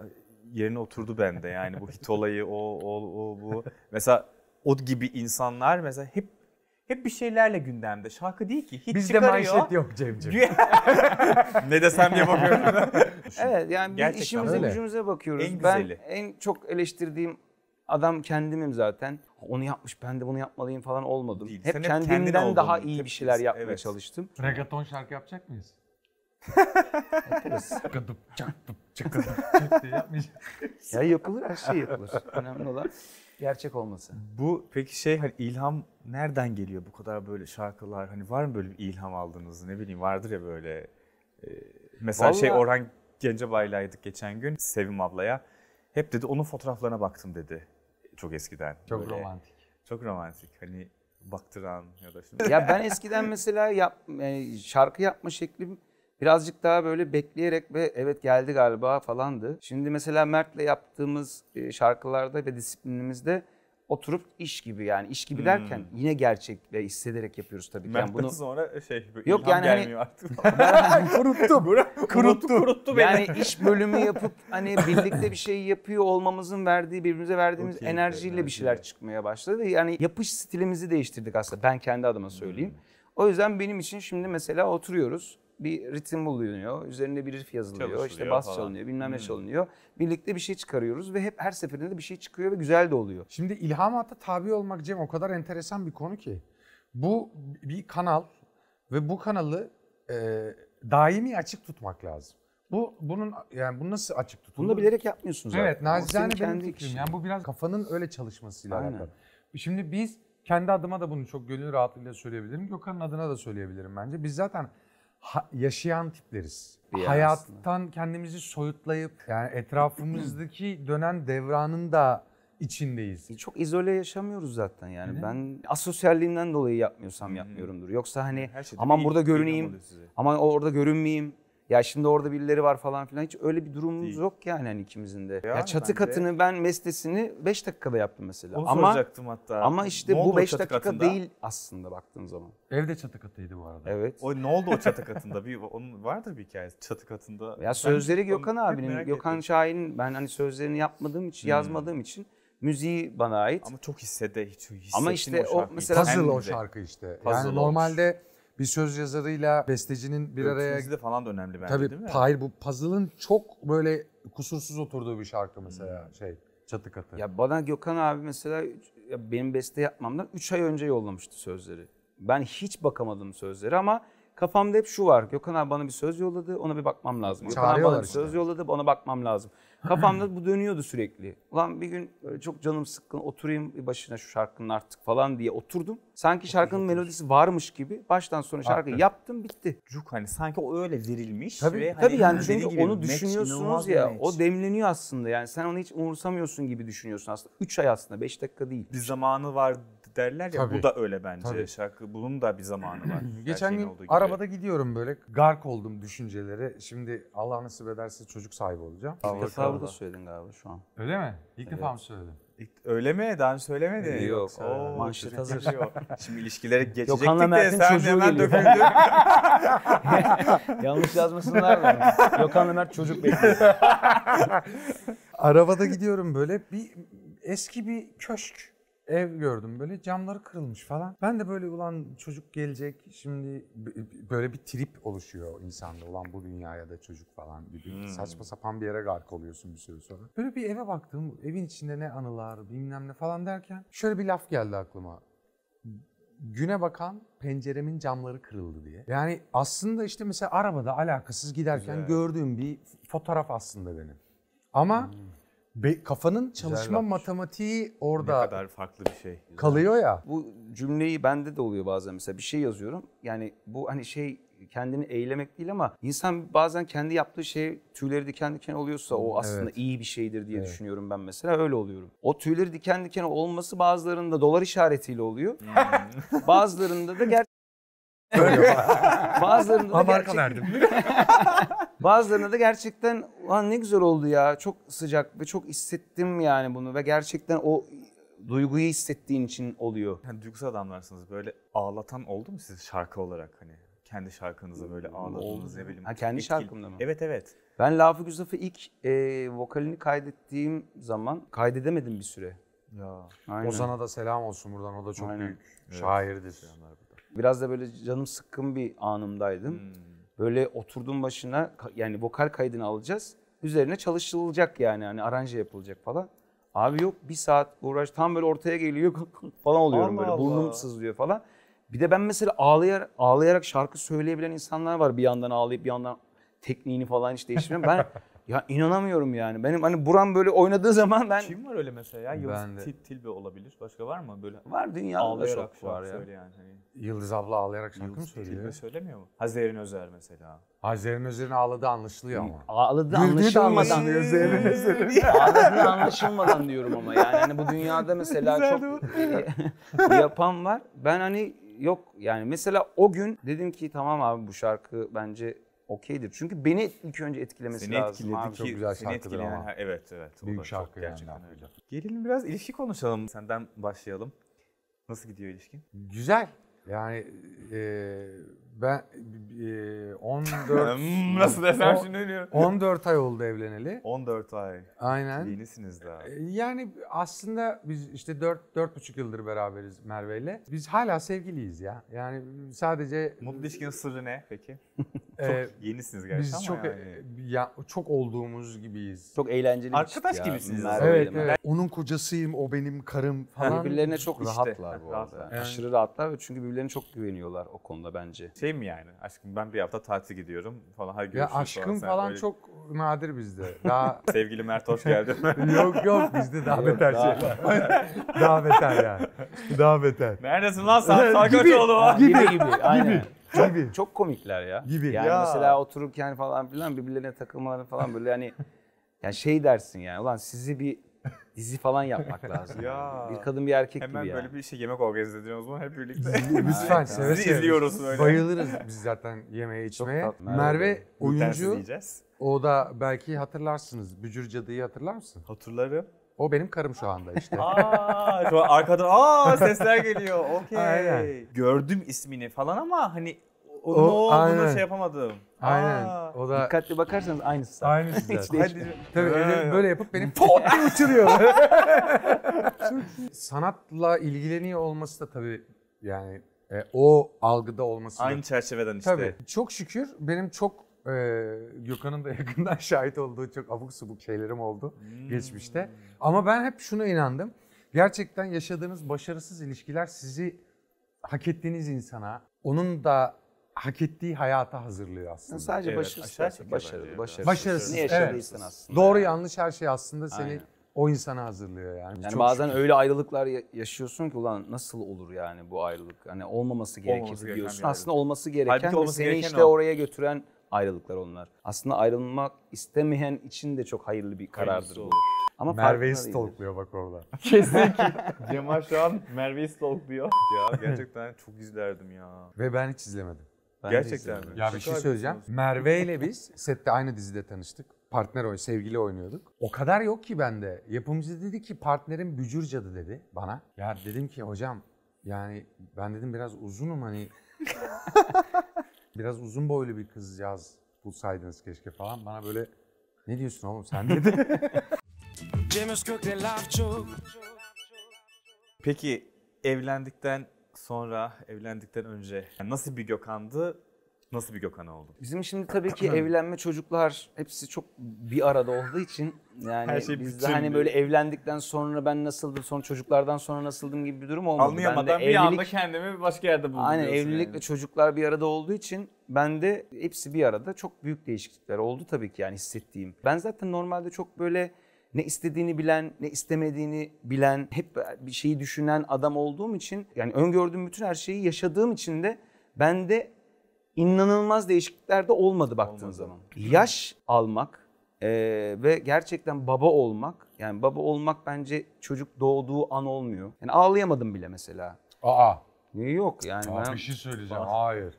yerine oturdu bende. Yani bu hit olayı, o, o, o, bu. Mesela o gibi insanlar mesela hep Hep bir şeylerle gündemde. Şarkı değil ki. Hit Bizde manşet yok Cemcim. Ne desem diye bakıyorum. Evet yani gerçekten biz işimize öyle. gücümüze bakıyoruz. En ben güzeli. en çok eleştirdiğim adam kendimim zaten. Onu yapmış ben de bunu yapmalıyım falan olmadım. Değil, hep kendimden daha oldun. iyi Tepkisi. bir şeyler yapmaya evet. çalıştım. Reggaeton şarkı yapacak mıyız? Çıkadım, çaktım, çıkadım, çaktı yapmayacağım. Ya yapılır, her şey yapılır. Önemli olan gerçek olması. Bu peki şey hani ilham nereden geliyor bu kadar böyle şarkılar? Hani var mı böyle bir ilham aldığınız, ne bileyim vardır ya böyle. E, mesela Vallahi... şey Orhan Gencebaylay'dık geçen gün Sevim ablaya. Hep dedi onun fotoğraflarına baktım dedi. Çok eskiden. Çok böyle, romantik. Çok romantik hani baktıran ya da şimdi. Ya ben eskiden mesela yap, yani şarkı yapma şeklim birazcık daha böyle bekleyerek ve evet geldi galiba falandı. Şimdi mesela Mert'le yaptığımız şarkılarda ve disiplinimizde oturup iş gibi yani iş gibi hmm. derken yine gerçek ve hissederek yapıyoruz tabii ki. Yani bunu sonra şey yok yani hani kuruttu kuruttu kuruttu yani iş bölümü yapıp hani birlikte bir şey yapıyor olmamızın verdiği birbirimize verdiğimiz okay, enerjiyle enerji. bir şeyler çıkmaya başladı. Yani yapış stilimizi değiştirdik aslında. Ben kendi adıma söyleyeyim. Hmm. O yüzden benim için şimdi mesela oturuyoruz. Bir ritim bulunuyor, üzerine bir riff yazılıyor, Çalışılıyor işte bas falan. çalınıyor, bilmem ne hmm. çalınıyor. Birlikte bir şey çıkarıyoruz ve hep her seferinde bir şey çıkıyor ve güzel de oluyor. Şimdi ilhamata tabi olmak Cem o kadar enteresan bir konu ki. Bu bir kanal ve bu kanalı e, daimi açık tutmak lazım. Bu bunun yani bunu nasıl açık tutulur? Bunu da bilerek yapmıyorsunuz zaten. Evet, nacizane benim fikrim. Yani bu biraz kafanın öyle çalışmasıyla alakalı. Şimdi biz kendi adıma da bunu çok gönül rahatlığıyla söyleyebilirim. Gökhan'ın adına da söyleyebilirim bence. Biz zaten Ha, yaşayan tipleriz. Bir Hayattan aslında. kendimizi soyutlayıp yani etrafımızdaki dönen devranın da içindeyiz. Çok izole yaşamıyoruz zaten yani. Hı-hı. Ben asosyalliğimden dolayı yapmıyorsam Hı-hı. yapmıyorumdur. Yoksa hani aman burada görüneyim, aman orada görünmeyeyim. Ya şimdi orada birileri var falan filan, hiç öyle bir durumumuz değil. Yok yani hani ikimizin de. Ya, ya çatı ben katını de... ben mestesini beş dakikada yaptım mesela. Onu ama, soracaktım hatta. Ama işte bu beş dakika katında? Değil aslında baktığın zaman. Evde çatı katıydı bu arada. Evet. O ne oldu o çatı katında? Bir onun vardır bir hikayesi çatı katında. Ya sözleri Gökhan abinin, Gökhan Şahin'in, ben hani sözlerini yapmadığım için, hmm. yazmadığım için müziği bana ait. Ama çok hissede hiç hissettim. Ama işte o, o mesela puzzle o şarkı işte. Puzzle yani normalde bir söz yazarıyla bestecinin bir araya... Ölçünüzü de falan da önemli bence, tabii, değil mi? Hayır, bu puzzle'ın çok böyle kusursuz oturduğu bir şarkı mesela, hmm. şey çatı katı. Ya bana Gökhan abi mesela benim beste yapmamdan üç ay önce yollamıştı sözleri. Ben hiç bakamadım sözleri ama kafamda hep şu var. Gökhan abi bana bir söz yolladı, ona bir bakmam lazım. Gökhan abi bana bir işte. söz yolladı, ona bakmam lazım. Kafamda bu dönüyordu sürekli. Ulan bir gün çok canım sıkkın, oturayım bir başına şu şarkının artık falan diye oturdum. Sanki şarkının melodisi varmış gibi baştan sona şarkıyı yaptım, bitti. Cuk hani sanki o öyle verilmiş. Tabii, ve tabii hani yani çünkü gibi, onu düşünüyorsunuz ya, o demleniyor aslında yani. Sen onu hiç umursamıyorsun gibi düşünüyorsun aslında. üç ay aslında, beş dakika değil. Bir zamanı var derler ya, tabii. Bu da öyle bence. Tabii. Şarkı bunun da bir zamanı var. Geçen gün arabada gidiyorum böyle, gark oldum düşüncelere. Şimdi Allah nasip ederse çocuk sahibi olacağım. İlk defa burada söyledin galiba şu an. Öyle mi? İlk evet. defa mı söyledin? Öyle mi? Daha önce söylemedi. Yok. Oo, manşet hazır. Şimdi ilişkilere geçecektik de sen hemen döküldün. Yanlış yazmasınlar mı? Gökhan'la Mert çocuk bekliyor. Arabada gidiyorum böyle, bir eski bir köşk. Ev gördüm böyle, camları kırılmış falan. Ben de böyle ulan çocuk gelecek, şimdi böyle bir trip oluşuyor insanda. Ulan bu dünyaya da çocuk falan gibi. Hmm. Saçma sapan bir yere gark oluyorsun bir süre sonra. Böyle bir eve baktım, evin içinde ne anılar bilmem ne falan derken şöyle bir laf geldi aklıma. Güne bakan penceremin camları kırıldı diye. Yani aslında işte mesela arabada alakasız giderken güzel. Gördüğüm bir fotoğraf aslında benim. Ama... Hmm. Be, kafanın çalışma matematiği orada ne kadar farklı bir şey. Güzel. Kalıyor ya. Bu cümleyi bende de oluyor bazen, mesela bir şey yazıyorum. Yani bu hani şey kendini eylemek değil ama insan bazen kendi yaptığı şey tüyleri diken diken oluyorsa o aslında evet. iyi bir şeydir diye evet. düşünüyorum ben mesela, öyle oluyorum. O tüyleri diken diken olması bazılarında dolar işaretiyle oluyor. Hmm. Bazılarında da gerçek. Bazılarında da gerçek. verdim. Bazılarına da gerçekten lan ne güzel oldu ya, çok sıcak ve çok hissettim yani bunu ve gerçekten o duyguyu hissettiğin için oluyor. Yani duygusal adamlarsınız, böyle ağlatan oldu mu siz şarkı olarak, hani kendi şarkınızı böyle ağladığınız, ne bileyim. Ha, kendi şarkımda mı? Evet evet. Ben Lafı Güzaf'ı ilk e, vokalini kaydettiğim zaman kaydedemedim bir süre. Ya. Ozan'a da selam olsun buradan, o da çok Aynen. büyük evet. şairdir. Biraz da böyle canım sıkkın bir anımdaydım. Hmm. Böyle oturdum başına, yani vokal kaydını alacağız. Üzerine çalışılacak yani, hani aranje yapılacak falan. Abi yok, bir saat uğraş, tam böyle ortaya geliyor falan oluyorum Allah böyle. Burnum sızlıyor falan. Bir de ben mesela ağlayarak, ağlayarak şarkı söyleyebilen insanlar var. Bir yandan ağlayıp bir yandan tekniğini falan hiç değiştirmiyorum. Ben ya inanamıyorum yani. Benim hani buram böyle oynadığı zaman ben... Kim var öyle mesela ya? Yıldız, Titil Tilbe olabilir. Başka var mı böyle? Var, dünyada çok var ya. Yani. Yıldız abla ağlayarak şarkı mı söylüyor? Söylemiyor mu? Hazer Özer mesela. Hazer Özer'in ağladığı anlaşılıyor ama. Ağladığı anlaşılmadan. Ağladığı anlaşılmadan diyorum ama yani. Hani bu dünyada mesela çok yapan var. Ben hani yok yani, mesela o gün dedim ki tamam abi bu şarkı bence... okeydir. Çünkü beni ilk önce etkilemesi seni lazım. Seni etkiledi. Çok güzel şarkıdır ama. Ha, evet evet. O büyük şarkı gerçekten yani. Öyle. Gelelim biraz ilişki konuşalım. Senden başlayalım. Nasıl gidiyor ilişkin? Güzel. Yani e, ben e, on dört... Nasıl desem şimdi ölüyorum. on dört ay oldu evleneli. on dört ay. Aynen. Yenisiniz daha. Yani aslında biz işte dört, dört buçuk yıldır beraberiz Merve'yle. Biz hala sevgiliyiz ya. Yani sadece... Mutlu ilişkinin sırrı ne peki? Çok yenisiniz gerçi biz ama çok, yani. Ya, çok olduğumuz gibiyiz. Çok eğlenceli. Arkadaş ya, gibisiniz. Evet, evet. Onun kocasıyım, o benim karım falan. Birbirlerine çok işte. Rahatlar bu arada. Yani. Aşırı rahatlar çünkü birbirlerine çok güveniyorlar o konuda bence. Şey mi yani? Aşkım ben bir hafta tatile gidiyorum falan. Hadi görüşürüz. Ya aşkım falan, falan öyle... çok nadir bizde. Daha... Sevgili Mert hoş geldin. Yok yok bizde daha yok, beter daha... şey. Daha beter yani. Daha beter. Neredesin lan sen? Sarkaçoğlu. Gibi gibi. gibi. Aynen. Çok, çok komikler ya. Gibi. Yani ya. Mesela otururken falan filan birbirlerine takılmaları falan böyle hani yani şey dersin yani, ulan sizi bir dizi falan yapmak lazım. Ya. Bir kadın bir erkek hemen gibi ya. Hemen böyle bir şey yemek organize ediyoruz bunu hep birlikte. Lütfen severiz. Bizi izliyoruz öyle. Bayılırız biz zaten yemeğe içmeye. Merve oyuncu. O da belki hatırlarsınız. Bücür Cadı'yı hatırlar mısın? Hatırlarım. O benim karım şu anda işte. Aa, şu an arkadan aa sesler geliyor. Okey. Gördüm ismini falan ama hani o, o, ne olduğunu aynen. şey yapamadım. Aynen. Aa, o da... Dikkatli bakarsanız aynısı. Aynısı. Hiç değişmiyor. Tabii öyle, böyle yapıp benim toplu uçuruyor. Sanatla ilgileniyor olması da tabii yani e, o algıda olması. Aynı da, çerçeveden işte. Tabii. Çok şükür benim çok e, Gökhan'ın da yakından şahit olduğu çok abuk subuk şeylerim oldu hmm. geçmişte. Ama ben hep şuna inandım. Gerçekten yaşadığınız başarısız ilişkiler sizi hak ettiğiniz insana, onun da hak ettiği hayata hazırlıyor aslında. Yani sadece evet, başarısız, başarılı, başarılı, başarısız. Başarısız. Ne yaşadıysan evet. aslında. Doğru yani. Yanlış her şey aslında seni aynen. o insana hazırlıyor yani. Yani çok bazen şükür. Öyle ayrılıklar yaşıyorsun ki ulan nasıl olur yani bu ayrılık? Hani olmaması gerekir olması diyorsun. Aslında olması gereken olması seni gereken işte o. oraya götüren ayrılıklar onlar. Aslında ayrılmak istemeyen için de çok hayırlı bir karardır bu. Ama Merve'yi stalkluyor bak orada. Kesinlikle. Cemal şu an Merve'yi stalkluyor. Ya gerçekten çok izlerdim ya. Ve ben hiç izlemedim. Ben gerçekten mi? Ya bir şey söyleyeceğim. Merve ile biz sette aynı dizide tanıştık. Partner oyun, sevgili oynuyorduk. O kadar yok ki bende. Yapımcı dedi ki partnerim Bücür Cadı dedi bana. Ya dedim ki hocam yani ben dedim biraz uzunum hani. Biraz uzun boylu bir kızcağız bulsaydınız keşke falan. Bana böyle ne diyorsun oğlum sen dedi. Peki evlendikten sonra, evlendikten önce yani nasıl bir Gökhan'dı, nasıl bir Gökhan oldu? Bizim şimdi tabii ki evlenme, çocuklar hepsi çok bir arada olduğu için yani şey bizde hani böyle evlendikten sonra ben nasıldım, sonra çocuklardan sonra nasıldım gibi bir durum olmadı. Anlayamadan bir evlilik, anda kendimi başka yerde buldum. Aynen evlilik yani. Ve çocuklar bir arada olduğu için bende hepsi bir arada çok büyük değişiklikler oldu tabii ki yani hissettiğim. Ben zaten normalde çok böyle... Ne istediğini bilen, ne istemediğini bilen, hep bir şeyi düşünen adam olduğum için yani öngördüğüm bütün her şeyi yaşadığım için de bende inanılmaz değişiklikler de olmadı baktığın olmadı. Zaman. Yaş almak e, ve gerçekten baba olmak, yani baba olmak bence çocuk doğduğu an olmuyor. Yani ağlayamadım bile mesela. Aa. Niye yok yani? Aa, ben... Bir şey söyleyeceğim, bana... hayır.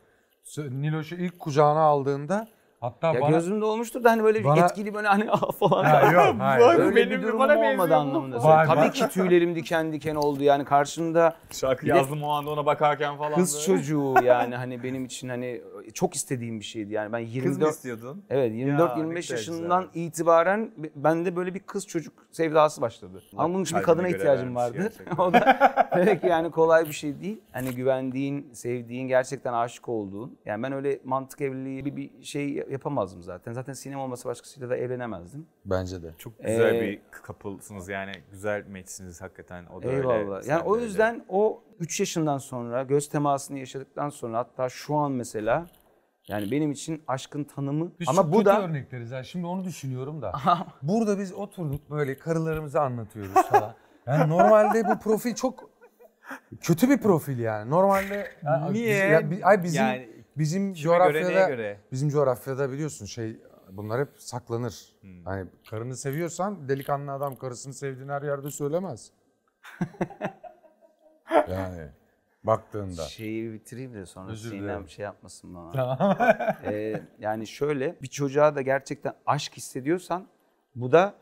Niloş'u ilk kucağına aldığında... Hatta ya bana, gözümde olmuştur da hani böyle bana, bir etkili böyle hani ah falan. Ha, yok, hayır. Öyle benim bir durumum olmadı anlamında. Vay, tabii bak. Ki tüylerim diken diken oldu yani karşımda. Şarkı yazdım o anda ona bakarken falan. Kız böyle. Çocuğu yani hani benim için hani çok istediğim bir şeydi yani ben yirmi dört. Kız mı istiyordun? Evet yirmi dört yirmi beş yaşından güzel. İtibaren bende böyle bir kız çocuk sevdası başladı. Ama bunun için bir kadına ihtiyacım vardı. O da belki yani kolay bir şey değil. Hani güvendiğin, sevdiğin, gerçekten aşık olduğun. Yani ben öyle mantık evliliği bir, bir şey yapamazdım zaten. Zaten Sinem olması başkasıyla da evlenemezdim. Bence de. Çok güzel ee, bir couplesınız yani. Güzel matchsiniz hakikaten. O da eyvallah. Öyle, yani o yüzden öyle. O üç yaşından sonra göz temasını yaşadıktan sonra hatta şu an mesela yani benim için aşkın tanımı biz ama bu da örnekleriz yani. Şimdi onu düşünüyorum da. Burada biz oturduk böyle karılarımızı anlatıyoruz falan. Yani normalde bu profil çok kötü bir profil yani. Normalde yani niye? Biz, ya, biz, ay bizim yani... Bizim kime coğrafyada göre, göre? Bizim coğrafyada biliyorsun şey bunlar hep saklanır. Hmm. Hani karını seviyorsan delikanlı adam karısını sevdiğini her yerde söylemez. Yani baktığında. Şeyi bitireyim de sonra Sinem şey yapmasın bana. Tamam. ee, yani şöyle bir çocuğa da gerçekten aşk hissediyorsan bu da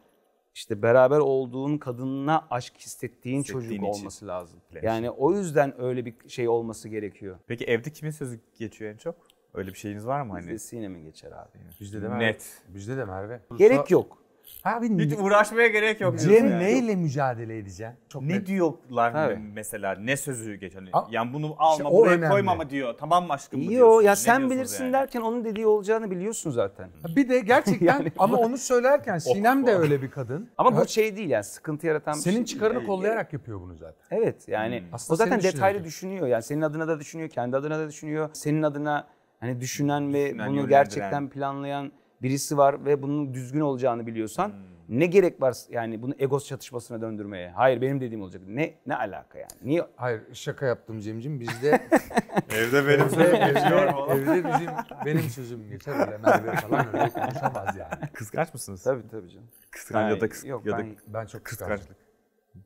işte beraber olduğun kadınına aşk hissettiğin, hissettiğin çocuk için. Olması lazım. Yani o yüzden öyle bir şey olması gerekiyor. Peki evde kimin sözü geçiyor en çok? Öyle bir şeyiniz var mı? Bizde hani? Sinem'in geçer abi. Bizde de Merve. Net. Bizde de Merve. Gerek yok. Abi, hiç uğraşmaya gerek yok. Cem yani. Neyle mücadele edeceğim? Çok ne net. Diyorlar tabii. Mesela? Ne sözü geçiyor? Yani, yani bunu alma, işte buraya önemli. Koyma mı diyor? Tamam mı aşkım mı diyorsun? Ya ne sen bilirsin yani? Derken onun dediği olacağını biliyorsun zaten. Bir de gerçekten yani, ama onu söylerken Sinem de öyle bir kadın. Ama evet. Bu şey değil yani sıkıntı yaratan senin bir şey. Senin çıkarını değil. Kollayarak yapıyor bunu zaten. Evet yani hmm. o zaten detaylı düşünüyor. Yani senin adına da düşünüyor, kendi adına da düşünüyor. Senin adına hani düşünen ve düşünen, bunu gerçekten planlayan birisi var ve bunun düzgün olacağını biliyorsan hmm. Ne gerek var yani bunu egos çatışmasına döndürmeye? Hayır, benim dediğim olacak. Ne ne alaka yani? Niye? Hayır, şaka yaptım Cemciğim. Bizde evde benim sözüm geçiyor falan. Evde bizim benim sözüm geçer öyle Merve falan öyle konuşamaz yani. Kıskanç mısınız? Tabii tabii canım. Kıskanç ya da kıskanç. Yok ya ben, da ben çok kıskançlık.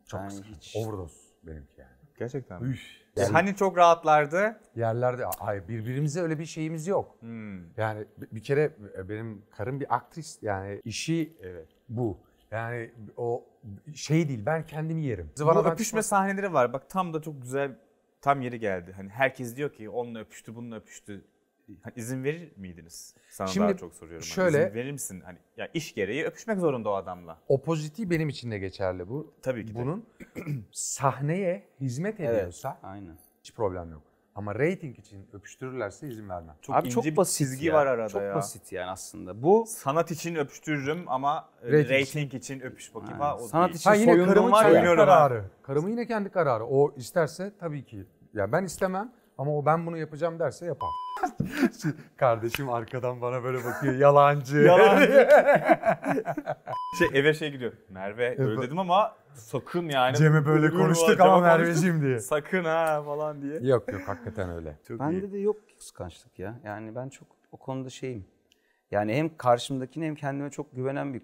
Çok yani kıskanç. Hiç... Overdose benimki yani. Gerçekten mi? Yani, hani çok rahatlardı. Yerlerde hayır, birbirimize öyle bir şeyimiz yok. Hmm. Yani bir kere benim karım bir aktris yani işi evet. Bu. Yani o şey değil, ben kendimi yerim. Bu öpüşme çok... sahneleri var. Bak tam da çok güzel, tam yeri geldi. Hani herkes diyor ki onunla öpüştü, bununla öpüştü. Hani izin verir miydiniz? Sana şimdi daha çok soruyorum. Şöyle, hani izin verir misin? Hani ya iş gereği öpüşmek zorunda o adamla. O pozitif benim için de geçerli bu. Tabii ki. Bunun sahneye hizmet ediyorsa evet, aynen. Hiç problem yok. Ama reyting için öpüştürürlerse izin vermem. Çok abi çok basit çizgi ya. Var arada çok ya. Çok basit yani aslında. Bu sanat için öpüştürürüm ama reyting, reyting için öpüş bakayım. Ha, sanat için soyunma kararı. Karımın yine kendi kararı. O isterse tabii ki. Ya ben istemem ama o ben bunu yapacağım derse yapar. Kardeşim arkadan bana böyle bakıyor. Yalancı. Yalancı. Şey eve şey gidiyor. Merve evet, öyle dedim ama sakın yani. Cem'e böyle konuştuk ama Merveciğim diye. Sakın ha falan diye. Yok yok hakikaten öyle. Çok bende iyi. De yok kıskançlık ya. Yani ben çok o konuda şeyim. Yani hem karşımdakine hem kendime çok güvenen bir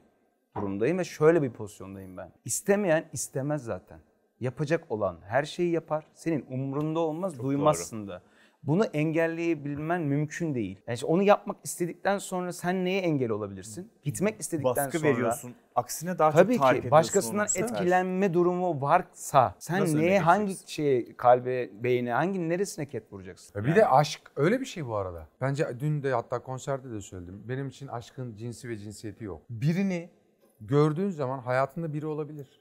durumdayım ve şöyle bir pozisyondayım ben. İstemeyen istemez zaten. Yapacak olan her şeyi yapar. Senin umrunda olmaz, çok duymazsın doğru. Da. Bunu engelleyebilmen mümkün değil. Yani işte onu yapmak istedikten sonra sen neye engel olabilirsin? Gitmek istedikten baskı sonra... Baskı veriyorsun. Aksine daha tabii çok tabii ki başkasından etkilenme evet. Durumu varsa sen nasıl neye, hangi şeye, kalbe, beyne, hangi neresine ket vuracaksın? Bir yani. De aşk öyle bir şey bu arada. Bence dün de hatta konserde de söyledim. Benim için aşkın cinsi ve cinsiyeti yok. Birini gördüğün zaman hayatında biri olabilir.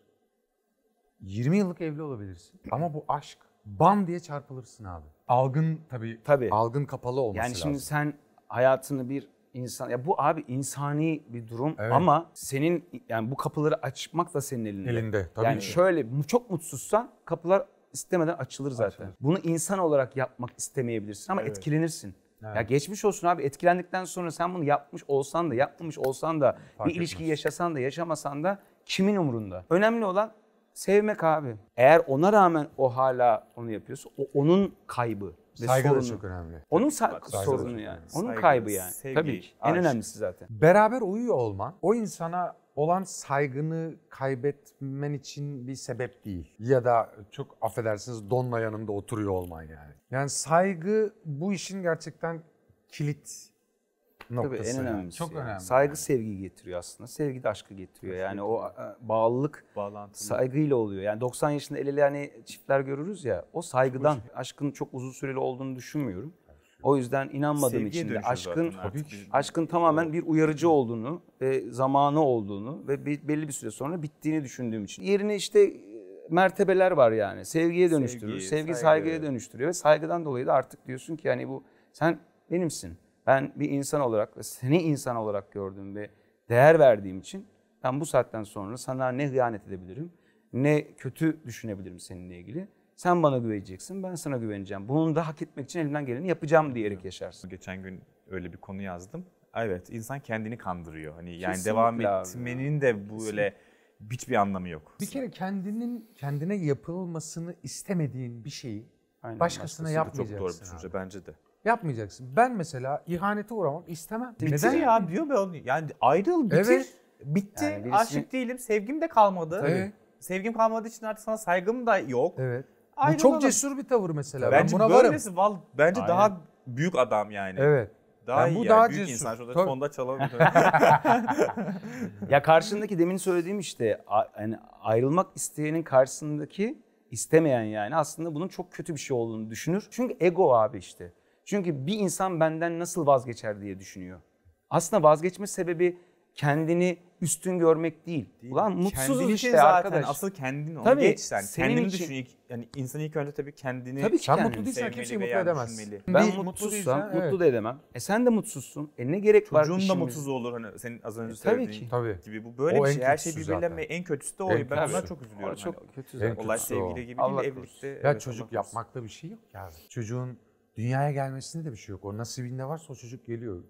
yirmi yıllık evli olabilirsin. Ama bu aşk. Bam diye çarpılırsın abi. Algın tabii, tabii. Algın kapalı olması lazım. Yani şimdi lazım. Sen hayatını bir insan... Ya bu abi insani bir durum evet. Ama senin yani bu kapıları açmak da senin elinde. Elinde tabii. Yani ki. Şöyle çok mutsuzsan kapılar istemeden açılır zaten. Açılır. Bunu insan olarak yapmak istemeyebilirsin ama evet. Etkilenirsin. Evet. Ya geçmiş olsun abi, etkilendikten sonra sen bunu yapmış olsan da yapmamış olsan da fark bir ilişki etmez. Yaşasan da yaşamasan da kimin umurunda? Önemli olan... Sevmek abi. Eğer ona rağmen o hala onu yapıyorsa o onun kaybı ve saygı sorunu. Da çok önemli. Onun sa saygı sorunu yani. Onun saygı, kaybı yani. Sevgi, tabii ki. Aşk. En önemlisi zaten. Beraber uyuyor olman o insana olan saygını kaybetmen için bir sebep değil. Ya da çok affedersiniz donla yanında oturuyor olman yani. Yani saygı bu işin gerçekten kilit noktası. Tabii en önemlisi. Çok yani. Önemli. Saygı yani. Sevgiyi getiriyor aslında. Sevgi de aşkı getiriyor. Kesinlikle. Yani o bağlılık bağlantılı. Saygıyla oluyor. Yani doksan yaşında el ele hani çiftler görürüz ya o saygıdan. Aşkın çok uzun süreli olduğunu düşünmüyorum. O yüzden inanmadığım için de aşkın aşkın tamamen bir uyarıcı olduğunu ve zamanı olduğunu ve belli bir süre sonra bittiğini düşündüğüm için. Yerine işte mertebeler var yani. Sevgiye dönüştürür. Sevgi, Sevgi saygıya saygı. Dönüştürüyor ve saygıdan dolayı da artık diyorsun ki yani bu sen benimsin. Ben bir insan olarak ve seni insan olarak gördüm ve değer verdiğim için ben bu saatten sonra sana ne hıyanet edebilirim, ne kötü düşünebilirim seninle ilgili. Sen bana güveneceksin, ben sana güveneceğim. Bunu da hak etmek için elimden geleni yapacağım diyerek yaşarsın. Geçen gün öyle bir konu yazdım. Evet, insan kendini kandırıyor. Hani yani kesinlikle devam etmenin de bu öyle hiçbir anlamı yok. Bir kere kendinin kendine yapılmasını istemediğin bir şeyi aynen, başkasına yapmayacaksın. Çok doğru bir düşünce bence de. Yapmayacaksın. Ben mesela ihanete uğramak istemem. Bitir neden ya diyor be onu. Yani ayrıl, bitir. Evet. Bitti. Yani birisi... Aşık değilim. Sevgim de kalmadı. Evet. Sevgim kalmadığı için artık sana saygım da yok. Evet. Ayrılalım. Bu çok cesur bir tavır mesela. Bence ben buna böylesi, varım. Val, bence aynen. Daha büyük adam yani. Evet. Daha yani iyi bu yani. Daha büyük cesur. İnsan şurada fonda çalalım. Ya karşındaki demin söylediğim işte yani ayrılmak isteyenin karşısındaki istemeyen yani aslında bunun çok kötü bir şey olduğunu düşünür. Çünkü ego abi işte. Çünkü bir insan benden nasıl vazgeçer diye düşünüyor. Aslında vazgeçme sebebi kendini üstün görmek değil. değil. Ulan mutsuzuz işte zaten arkadaş. Asıl kendin onu tabii, geç sen. Kendini için... düşün. Yani insan ilk önce tabii kendini tabii ki sen kendini mutlu değilsen kimseyi mutlu edemezsin. Ben değil, mutsuzsam mutlu evet. Da edemem. E sen de mutsuzsun. E ne gerek çocuğun var? Çocuğun da mutsuz olur hani senin az önce e, söylediğin tabii gibi. Bu böyle o bir şey. Her şey birbirine en kötüsü de o. En ben kötüsü. Ondan çok üzülüyorum. Çok hani. Kötü zaten. Olay sevgili gibi değil evlilikte. Ya çocuk yapmakta bir şey yok yani. Çocuğun dünyaya gelmesinde de bir şey yok. O nasibinde varsa o çocuk geliyor.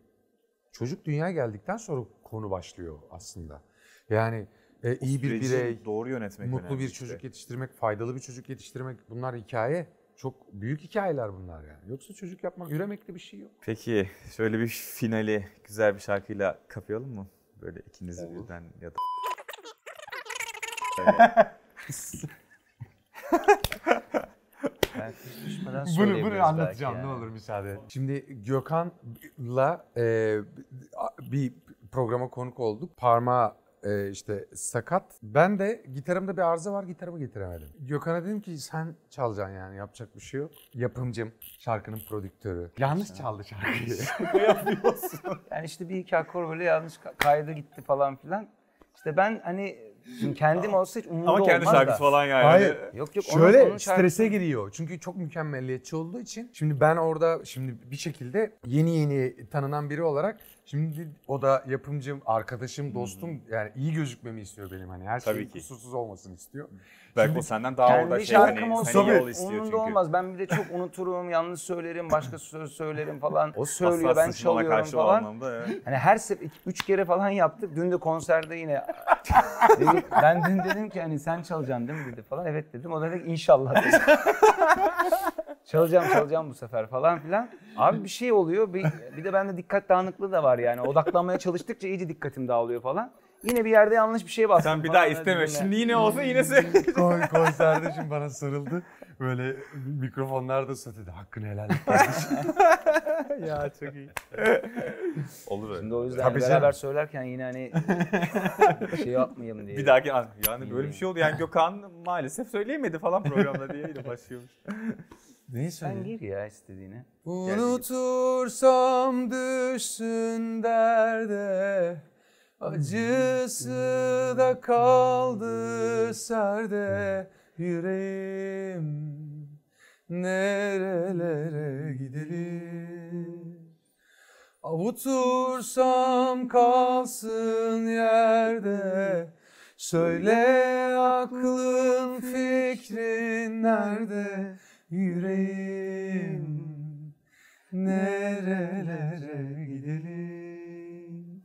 Çocuk dünyaya geldikten sonra konu başlıyor aslında. Yani e, iyi bir birey, doğru yönetmek, mutlu bir işte. Çocuk yetiştirmek, faydalı bir çocuk yetiştirmek, bunlar hikaye. Çok büyük hikayeler bunlar yani. Yoksa çocuk yapmak, yüremekte bir şey yok. Peki şöyle bir finali güzel bir şarkıyla kapayalım mı? Böyle ikinizi olur. Birden ya da... Ben hiç düşmeden bunu, bunu anlatacağım yani. Ne olur müsaade. Şimdi Gökhan'la e, bir programa konuk olduk. Parmağı e, işte sakat. Ben de gitarımda bir arıza var, gitarımı getiremedim. Gökhan'a dedim ki sen çalacaksın yani, yapacak bir şey yok. Yapımcım, şarkının prodüktörü. Yanlış çaldı şarkıyı. Ne yapıyorsun? Yani işte bir iki akor böyle yanlış kaydı gitti falan filan. İşte ben hani... Şimdi kendim olsa hiç umurumda olmaz da. Ama kendi şarkısı falan yani. Hayır. Yok yok. Şöyle onun, onun şarkısı... strese giriyor. Çünkü çok mükemmeliyetçi olduğu için. Şimdi ben orada şimdi bir şekilde yeni yeni tanınan biri olarak, şimdi o da yapımcım, arkadaşım, dostum, hmm. yani iyi gözükmemi istiyor benim, hani her şey kusursuz olmasını istiyor. Belki şimdi o senden daha orada şey hani, hani yol istiyor çünkü. Onun da olmaz. Ben bir de çok unuturum, yanlış söylerim, başka söz söylerim falan. O söylüyor, ben çalıyorum falan. Hani her sefer üç kere falan yaptık. Dün de konserde yine. Dedi, ben dün dedim ki hani sen çalacaksın değil mi dedi falan. Evet dedim. O da dedi inşallah dedi. Çalacağım çalacağım bu sefer falan filan. Abi bir şey oluyor. Bir, bir de bende dikkat dağınıklığı da var yani. Odaklanmaya çalıştıkça iyice dikkatim dağılıyor falan. Yine bir yerde yanlış bir şey bastım. Sen bir daha isteme. Şimdi yine olsa yine söyleyeceğim. Konserde şimdi bana sarıldı. Böyle mikrofonlarda söyledi. Hakkını helal et. Ya çok iyi. Olur öyle. Şimdi o yüzden hani beraber söylerken yine hani şey yapmayayım diye. Bir dahaki yani böyle bir şey oldu. Yani Gökhan maalesef söyleyemedi falan programda diye yine başlıyormuş. Neyi söyleyeyim? Sen gir ya istediğini. Unutursam düşsün derde, acısı da kaldı serde, yüreğim nerelere gidelim. Avutursam kalsın yerde, söyle aklın fikrin nerede, yüreğim nerelere gidelim.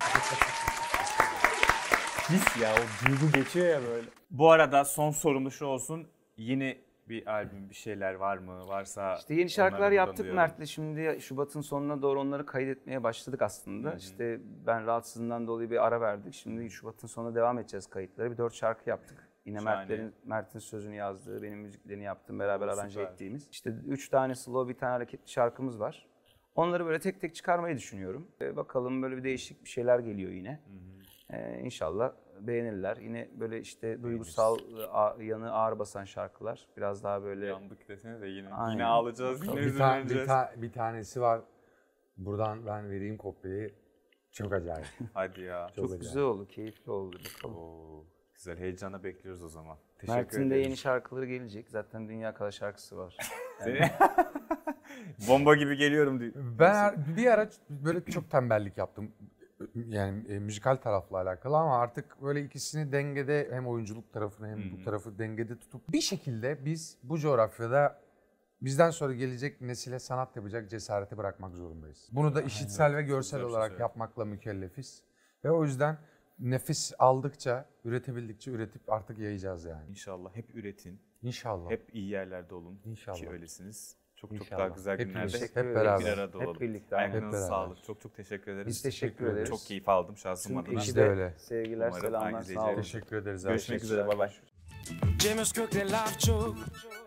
His ya, o duygu geçiyor ya böyle. Bu arada son sorum şu olsun. Yeni bir albüm, bir şeyler var mı? Varsa İşte yeni şarkılar yaptık Mert'le. Şimdi Şubat'ın sonuna doğru onları kaydetmeye başladık aslında. Hı-hı. İşte ben rahatsızlığından dolayı bir ara verdik. Şimdi Şubat'ın sonuna devam edeceğiz kayıtlara. Bir dört şarkı yaptık. Yine Mert'lerin, Mert'in sözünü yazdığı, benim müziklerini yaptığım, beraber aranje ettiğimiz. İşte üç tane slow, bir tane hareketli şarkımız var. Onları böyle tek tek çıkarmayı düşünüyorum. Ee, bakalım böyle bir değişik bir şeyler geliyor yine. Ee, İnşallah beğenirler. Yine böyle işte duygusal yanı ağır basan şarkılar. Biraz daha böyle... Yandık desene de yine, yine ağlayacağız, yine bir, ta bir, ta bir tanesi var. Buradan ben vereyim kopyayı. Çok acayip. Hadi ya. Çok, Çok acayip. Güzel oldu, keyifli oldu. Oo. Güzel, heyecanla bekliyoruz o zaman. Teşekkür Mert'in ederim. De yeni şarkıları gelecek. Zaten Dünya Kala şarkısı var. Yani... Bomba gibi geliyorum diyor. Ben bir ara böyle çok tembellik yaptım. Yani e, müzikal tarafla alakalı, ama artık böyle ikisini dengede, hem oyunculuk tarafını hem hmm. bu tarafı dengede tutup bir şekilde biz bu coğrafyada bizden sonra gelecek nesile sanat yapacak cesareti bırakmak zorundayız. Bunu da işitsel Aynen. ve görsel Güzel olarak şey yapmakla mükellefiz. Ve o yüzden nefis aldıkça, üretebildikçe üretip artık yayacağız yani. İnşallah hep üretin. İnşallah. Hep iyi yerlerde olun. İnşallah. Ki öylesiniz. Çok İnşallah. Çok daha güzel hep günlerde hep, hep beraber, bir arada olalım. Hep birlikte. Ayaklarınıza sağlık. Çok çok teşekkür ederiz. Biz teşekkür ederiz. Çok keyif aldım şahsım adına. İşte öyle. Sevgiler, umarım selamlar, sağ olun. Teşekkür ederiz abi. Görüşmek üzere, bay bay.